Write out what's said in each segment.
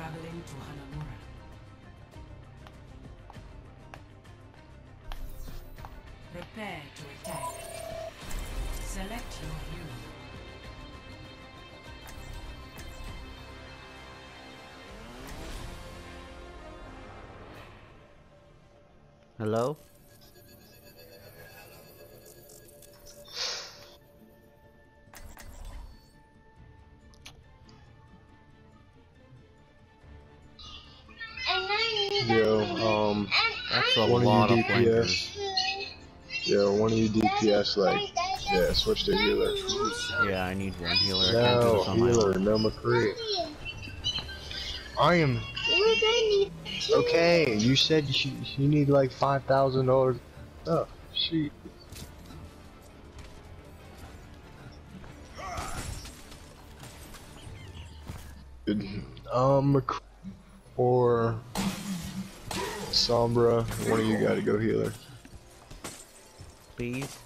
Traveling to Hanamura. Prepare to attack. Select your hero. Hello? One of you DPS, like, yeah, switch to healer. Yeah, I need one healer. No, healer, no McCree. I am... Okay, you said you need like $5,000. Oh, shoot. McCree or Sombra, one of you gotta go healer. Please.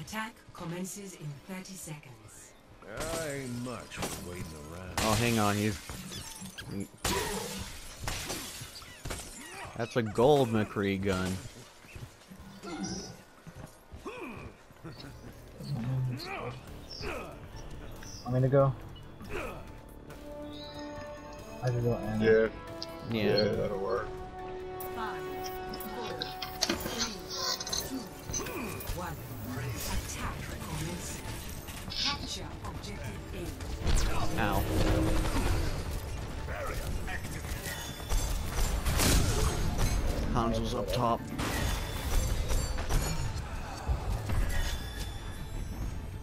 Attack commences in 30 seconds. I ain't much for waiting around. Oh, hang on, he's... That's a gold McCree gun. I'm gonna go. I can go Anna. Yeah. Yeah, that'll work. Ow. Hansel's up top.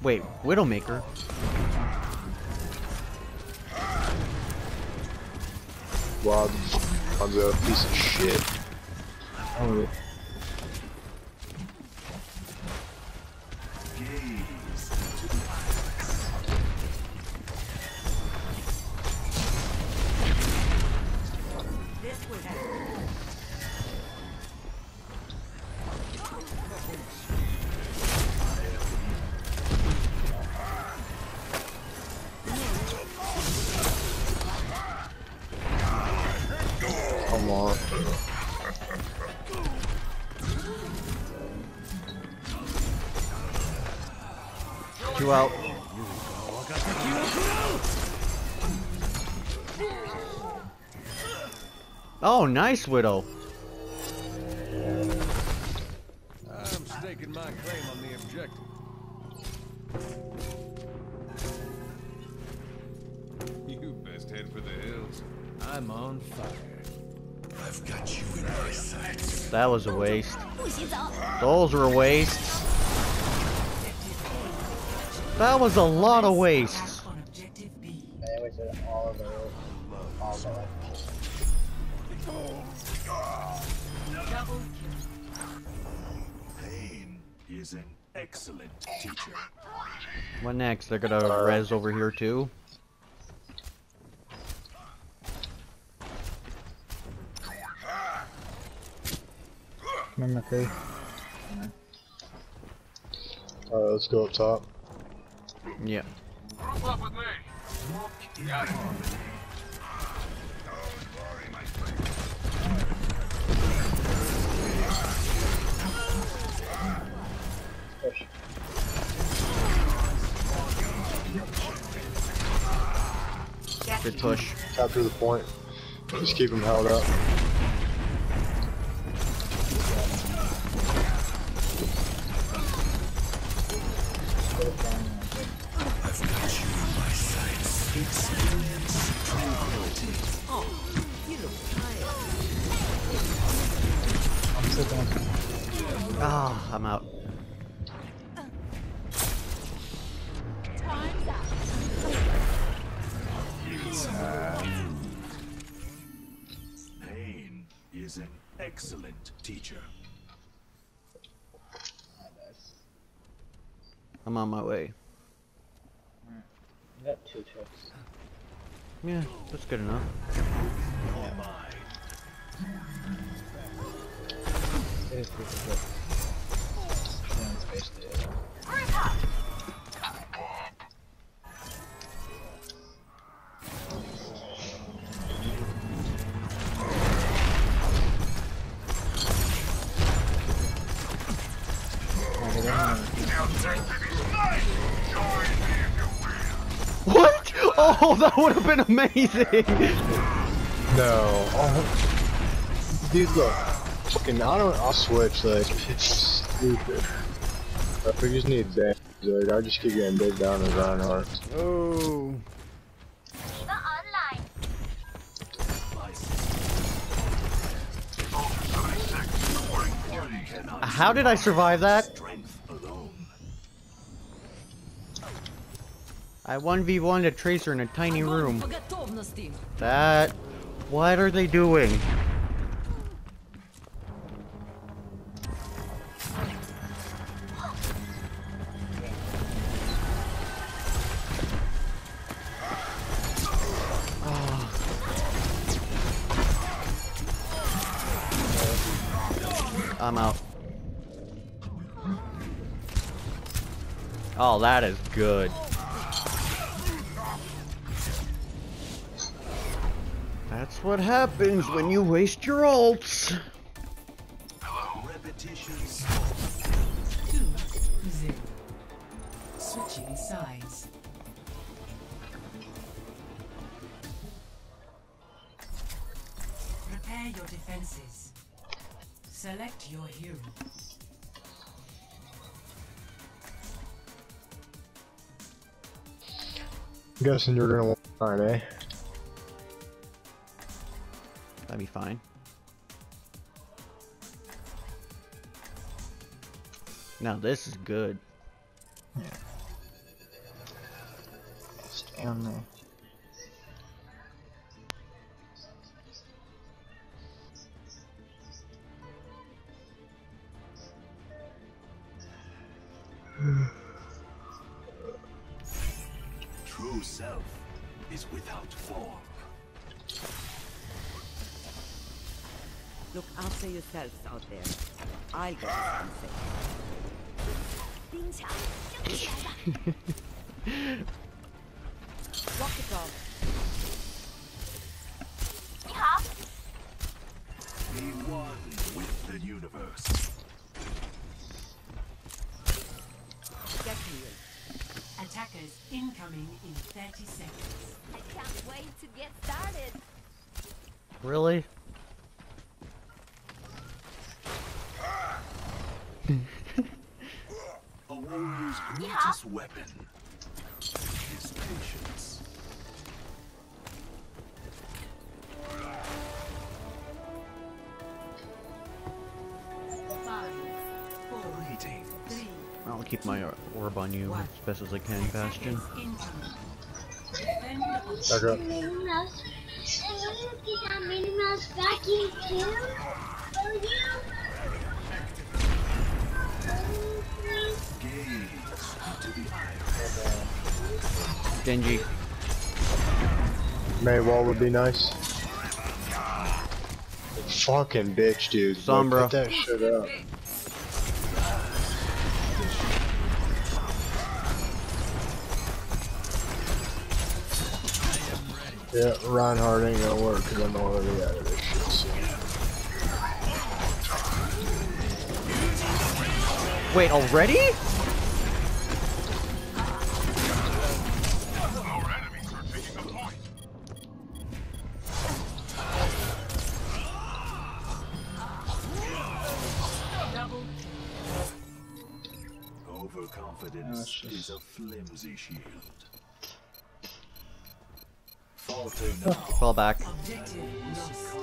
Wait, Widowmaker? Wow, Hansel's a piece of shit. Oh. Out. Oh, nice, Widow. I'm staking my claim on the objective. You best head for the hills. I'm on fire. I've got you in my sights. That was a waste. Those were wastes. That was a lot of waste. Pain is an excellent teacher. What next? They're gonna res over here too. Okay. Alright, let's go up top. Yeah. Group up with me. Got it. Don't worry, my friend. Push. Good push. Capture the point. Just keep him held up. Ah, oh, I'm out. Pain is an excellent teacher. I'm on my way. You got two chips. Yeah, that's good enough. No, that would have been amazing. No. Oh. Dude, look. Fucking, I don't. I'll switch. Like, it's stupid. We just need damage. Like, I just keep getting big down with Reinhardt. Oh. How did I survive that? I 1v1'd a Tracer in a tiny room. That... What are they doing? Oh. I'm out. Oh, that is good. That's what happens when you waste your ults. Hello. Repetitions. 2-0. Switching sides. Prepare your defenses. Select your hero. I'm guessing you're gonna want to find, eh? That'd be fine. Now this is good. Yeah. Stay on there. True self is without form. Look after yourselves out there. I'll get something. Rocket dog. Be one with the universe. Get here. Attackers incoming in 30 seconds. I can't wait to get started. Really? A warrior's greatest weapon is patience. I'll keep my orb on you as best as I can, Bastion. Genji. Mei wall would be nice. Fucking bitch, dude. Sombra. Look, put that shit up. Yeah, Reinhardt ain't gonna work because I'm already out of this shit. So. Wait, already? Overconfidence is a flimsy shield. Falter now. Fall back. Objective lost.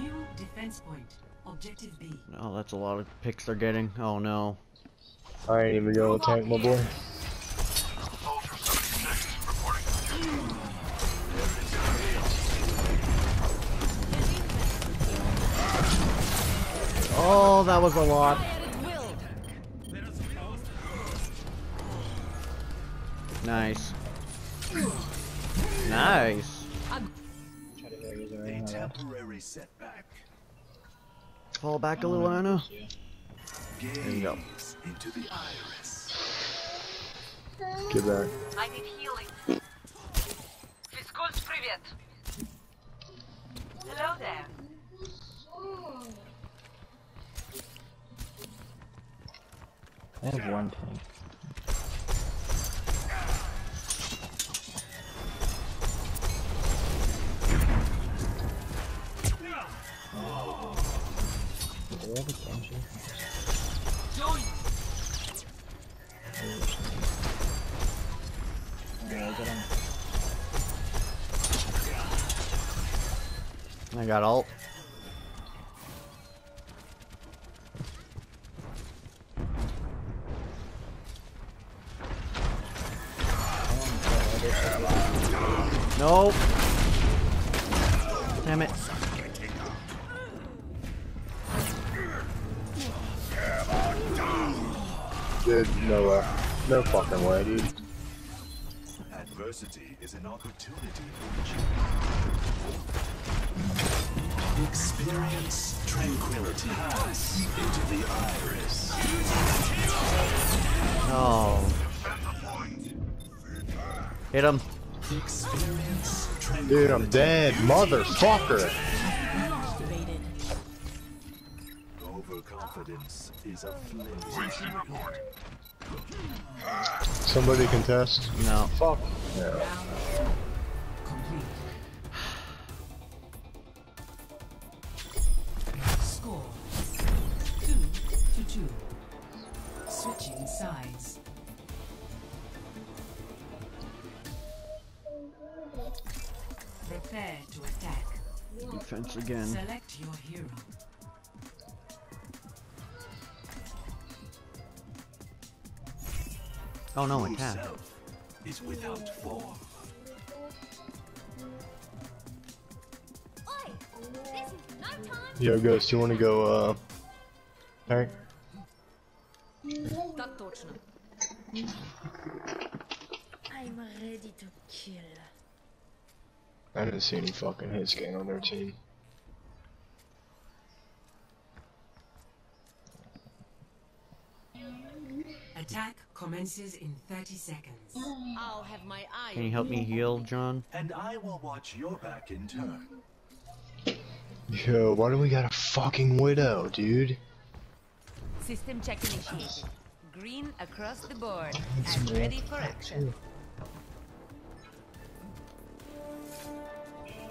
New defense point. Objective B. Oh, that's a lot of picks they're getting. Oh no. I ain't even gonna tank, my boy. Oh, that was a lot. Nice. Nice. A temporary setback. Fall back a little, Anna. There you go. Into the iris. Get back. I need healing. Fiskus, привет. Hello there. I have one tank. have a Genji. Yeah, get him. I got ult. Nope. Damn it. Dude, no fucking way, dude. Adversity is an opportunity for you. Experience tranquility into the iris. Oh. Hit him. Dude, I'm dead, motherfucker. Overconfidence is a flaw. Somebody contest? No. Fuck. Yeah. Score 2-2. Switching sides. Prepare to attack. Defense again. Select your hero. Oh no, attack. Is without form. Oi, this is no time. Yo, Ghost, you want to go? Alright. I'm ready to kill. I didn't see any fucking hit scan on their team. Attack commences in 30 seconds. I'll have my eye. Can you help me heal, John? And I will watch your back in turn. Yo, why do we got a fucking widow, dude? System check initiated. Green across the board. I'm ready for action.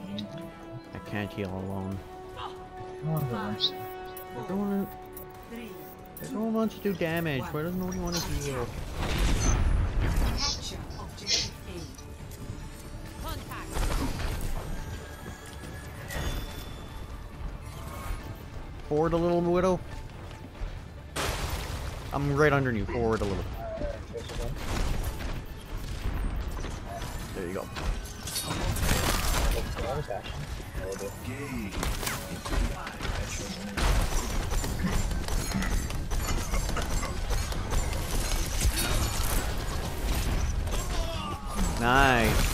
I can't heal alone. Everyone wants to do damage, why doesn't nobody want to heal? Forward a little, widow. I'm right under you, forward a little. There you go. Nice.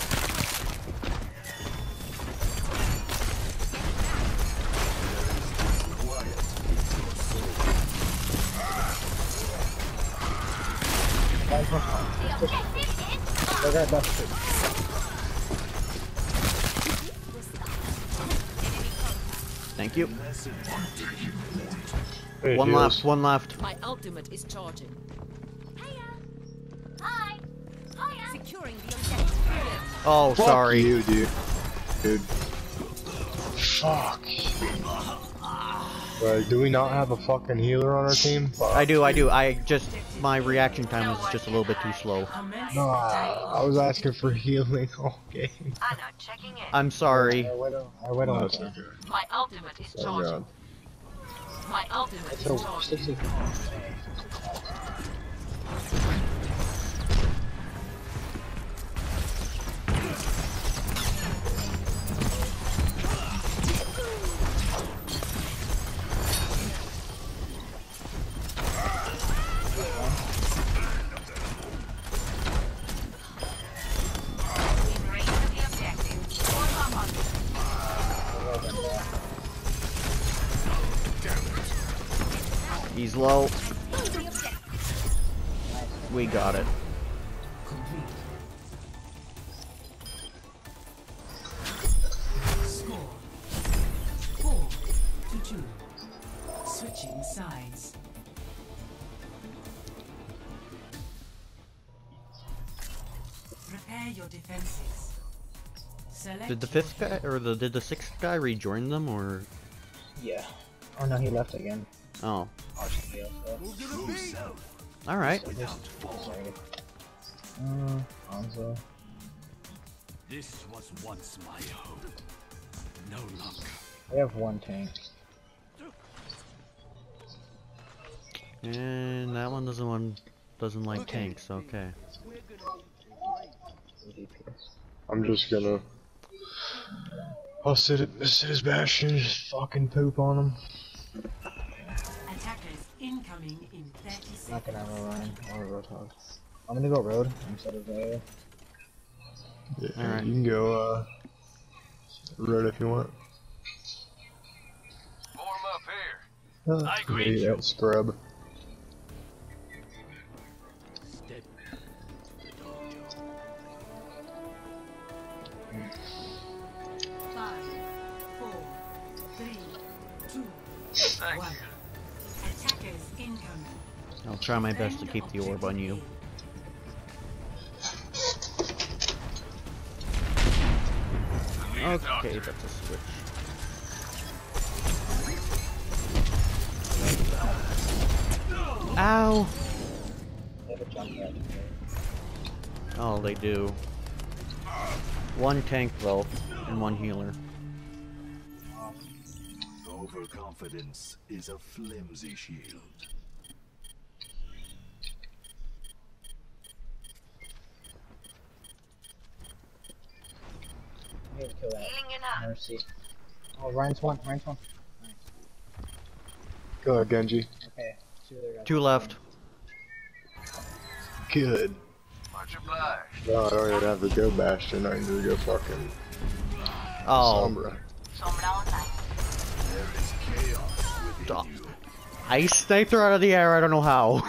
Thank you. Hey, one left, one left. My ultimate is charging. Hiya. Securing the objective. Oh, fuck, sorry. You, dude. Fuck. Right, do we not have a fucking healer on our team? Fuck. I do. I just, my reaction time was just a little bit too slow. No, I was asking for healing all game. Anna, checking in. I'm sorry. I went on. No, okay. My ultimate is charged. My ultimate is charged. He's low. We got it. Score 4-2. Switching sides. Prepare your defenses. Select. Did the sixth guy rejoin them, or? Yeah. Oh no, he left again. Oh. Alright. Hanzo. This was once my home. No longer. We have one tank. And that one doesn't like tanks, okay. I'm just gonna I'll sit his Bastion and just fucking poop on him. Attackers incoming in 30 seconds. Not gonna have a Ryan or a Roadhog. I'm gonna go Road instead of Vale. Yeah, alright. You can go Road if you want. Form up here. I agree. That scrub. I'll try my best to keep the orb on you. Okay, that's a switch. Ow! Oh, they do. One tank though, and one healer. Overconfidence is a flimsy shield. Kill that. Mercy. Oh, Ryan's one. Ryan's one. Nice. Go ahead, Genji. Okay. Two left. Good. Much obliged. No, I don't even have to go Bastion. I need to go fucking Sombra. There is chaos within you. I sniped her out of the air. I don't know how.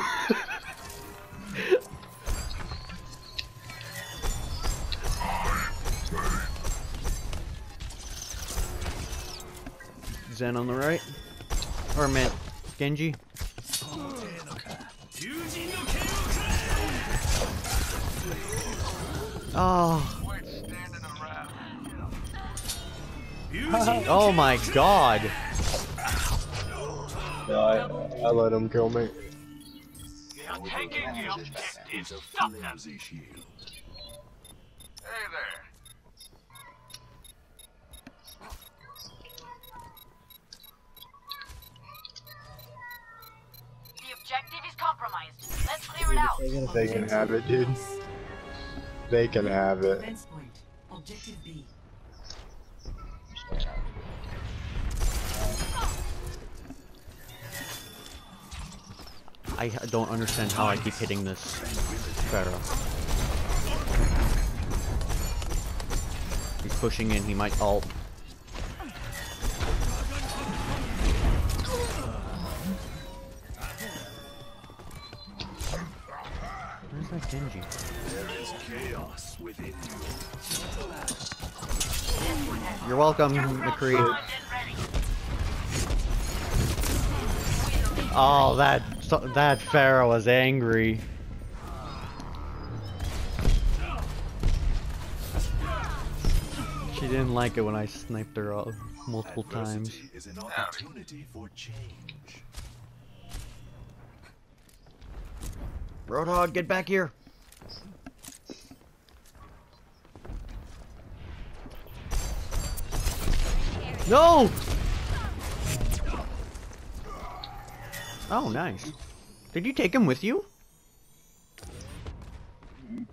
Zen on the right, or man, Genji. Oh. Oh my God. No, I let him kill me. You're taking the objective. Stop them. Hey there. Let's clear it out. They can have it, dude. They can have it. Objective B. I don't understand how I keep hitting this Pharah. He's pushing in, he might ult. Genji. There is chaos within you. You're welcome, McCree. Oh, that Pharah was angry. She didn't like it when I sniped her off multiple times. Is an opportunity for change. Roadhog, get back here! No! Oh, nice. Did you take him with you? You're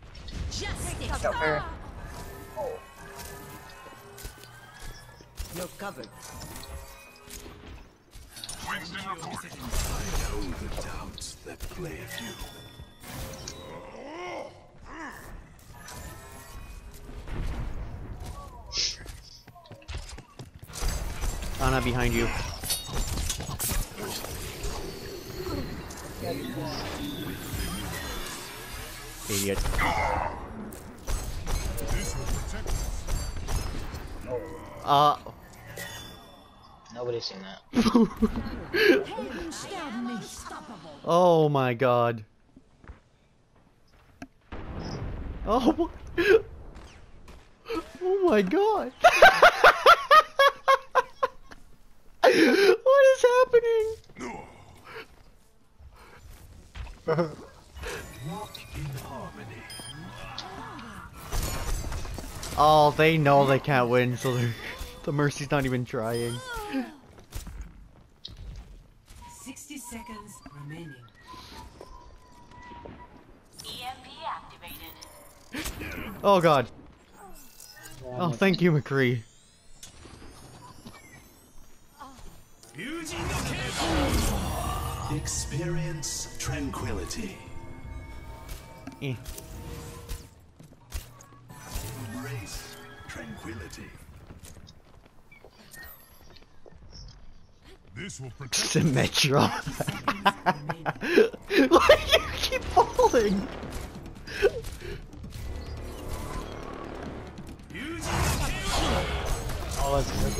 covered. I know the doubts that plague you. Anna, behind you. Idiot. Nobody's seen that. Oh my God. Oh. Oh my God. What is is happening? Walk in harmony. Oh, they know they can't win, so the Mercy's not even trying. 60 seconds remaining. EMP activated. Oh god. Oh, thank you, McCree. Experience tranquility. Embrace tranquility. This will protect Symmetra. Why do you keep falling? Oh, that's good.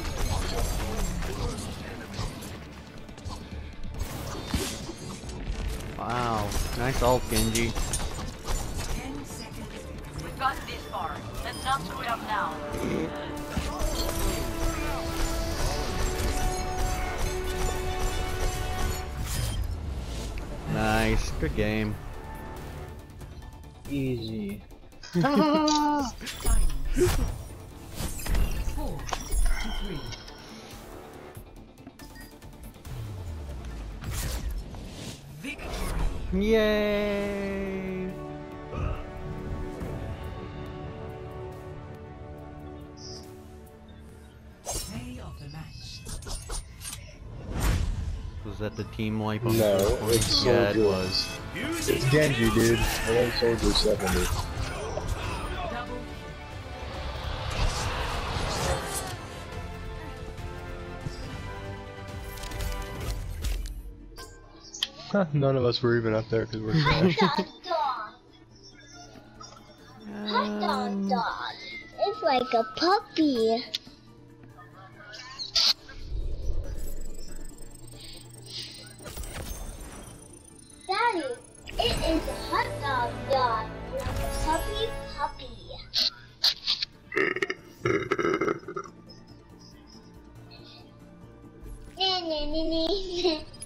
Wow, nice ult, Genji. 10 seconds. We've gotten this far. Let's not screw it up now. Nice, good game. Easy. Yay! Play of the match. Was that the team wipe on the first one? No, it's Soldier. Yeah, it was. It's Genji, dude. I like Soldier 70. None of us were even up there because we're trash. Hot dog. It's like a puppy. Daddy, it is a hot dog dog, like a puppy.